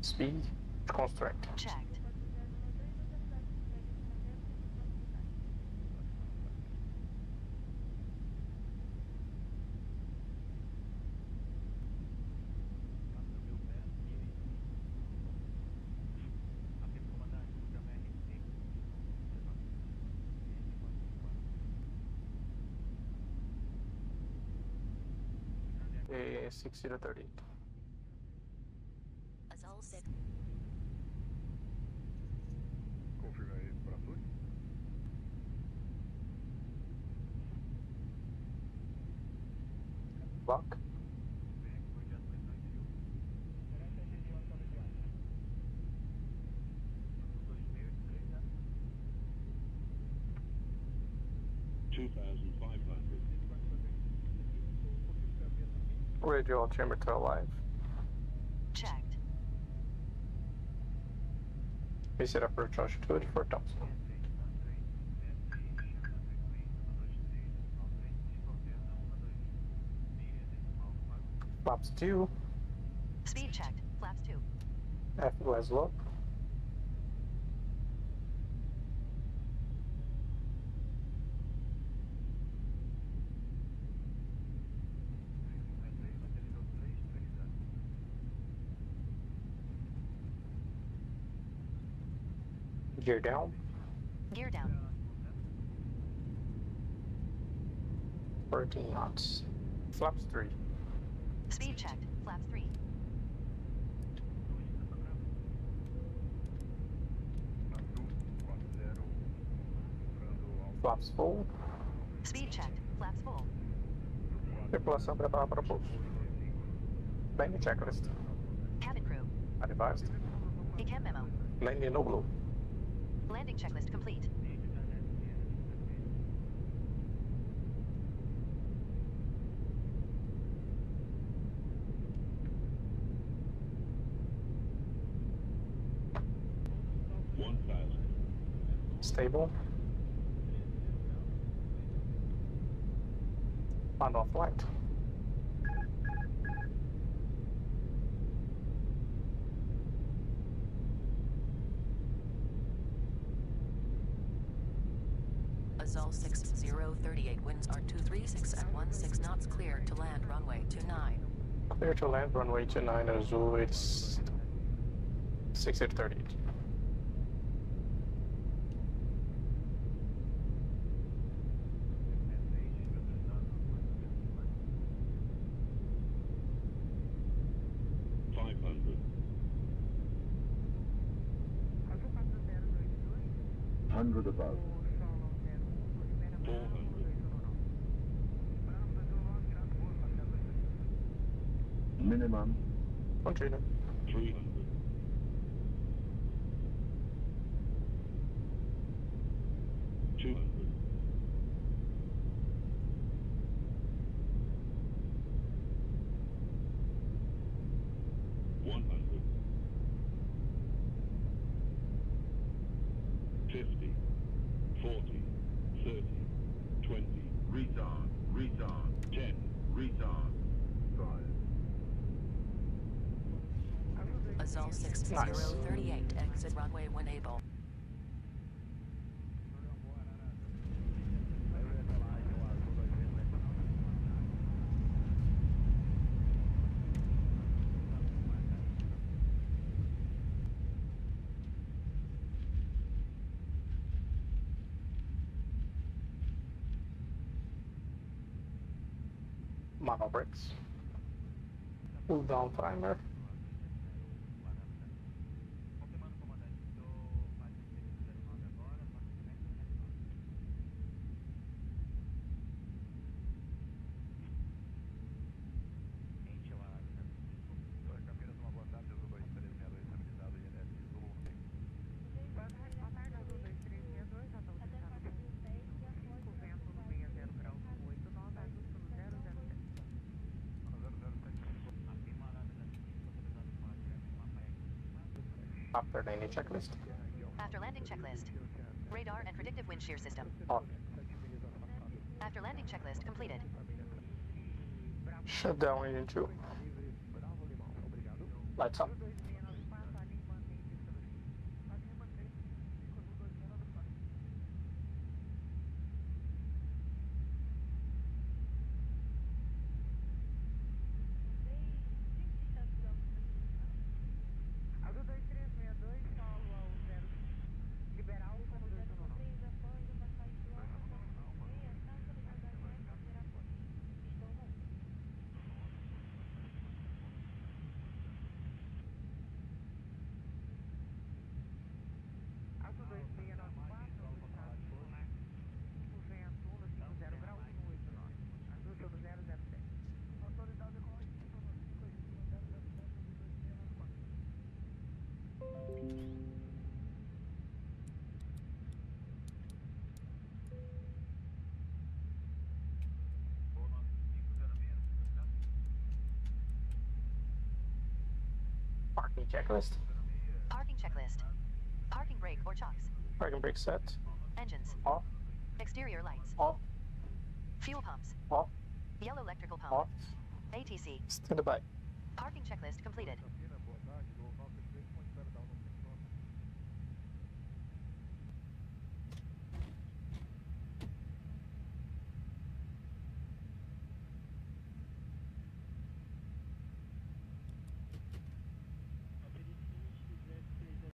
Speed, construct. Checked. A 6038. All set. Confirmé para fluir. Lock. Radio chamber to alive. Checked. We set up our charge to it for tops. Flaps 2. Speed checked. Flaps 2. FUS lock. Gear down. Gear down. 13 knots. Flaps 3. Speed checked. Flaps 3. Flaps full. Speed checked. Flaps full. Tripulação preparada para o pouso. Landing checklist. Cabin crew. Advised. ECAM memo. Landing no blue. Landing checklist complete. One pilot. Stable. On off light. Azul 6038, winds are 236 at 16 knots, clear to land runway 29. Clear to land runway 29, Azul, it's 6038. Minimum. Continue. 300. Azul 6038, exit runway when able. Mono brakes. Pull down timer. After landing checklist. After landing checklist. Radar and predictive wind shear system. On. After landing checklist completed. Shut down engine 2. Lights up. checklist. Parking checklist. Parking brake or chocks. Parking brake set. Engines. Off. Exterior lights. Off. Fuel pumps. Off. Yellow electrical pump. Off. ATC. Standby. Parking checklist completed.